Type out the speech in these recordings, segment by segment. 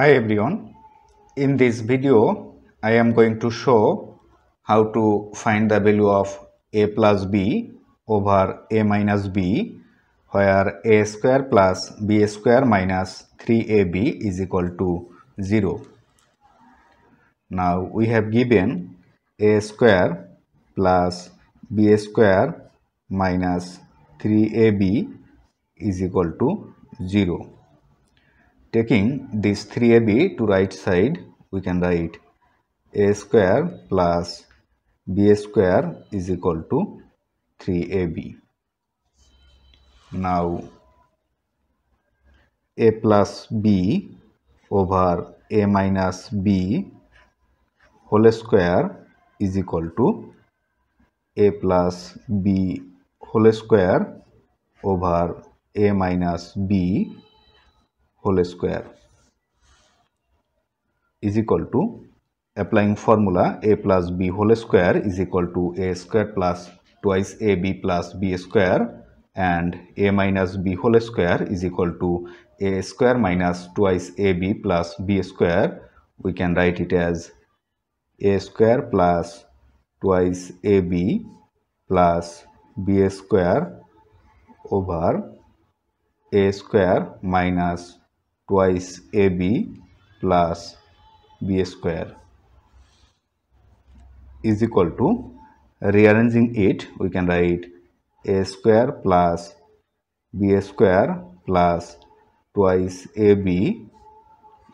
Hi everyone, in this video I am going to show how to find the value of a plus b over a minus b, where a square plus b square minus 3ab is equal to 0. Now we have given a square plus b square minus 3ab is equal to 0. Taking this 3ab to right side, we can write a square plus b square is equal to 3ab. Now a plus b over a minus b whole square is equal to a plus b whole square over a minus b whole square is equal to, applying formula, a plus b whole square is equal to a square plus twice ab plus b square, and a minus b whole square is equal to a square minus twice ab plus b square. We can write it as a square plus twice ab plus b square over a square minus twice ab plus b square is equal to, rearranging it we can write a square plus b square plus twice ab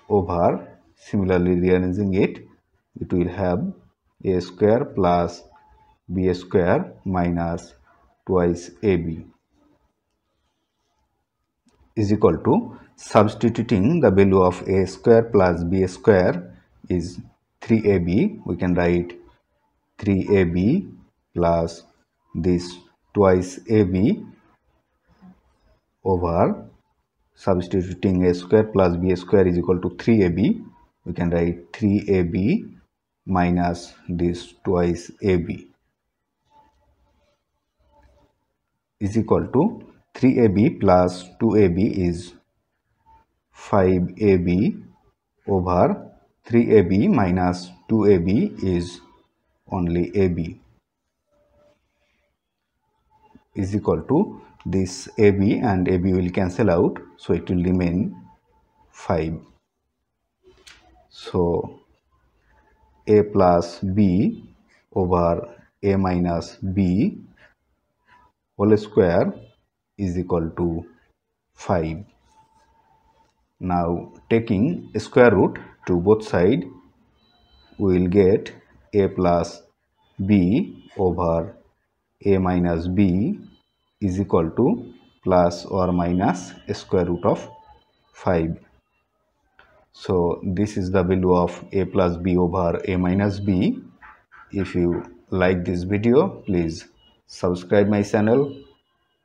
over, similarly rearranging it will have a square plus b square minus twice ab is equal to, substituting the value of a square plus b square is 3ab. We can write 3ab plus this twice ab over, substituting a square plus b square is equal to 3ab. We can write 3ab minus this twice ab is equal to 3ab plus 2ab is 5ab over 3ab minus 2ab is only ab is equal to, this ab and ab will cancel out, so it will remain 5. So a plus b over a minus b whole square is equal to 5. Now taking square root to both sides, we will get a plus b over a minus b is equal to plus or minus square root of 5. So this is the value of a plus b over a minus b. If you like this video, please subscribe my channel.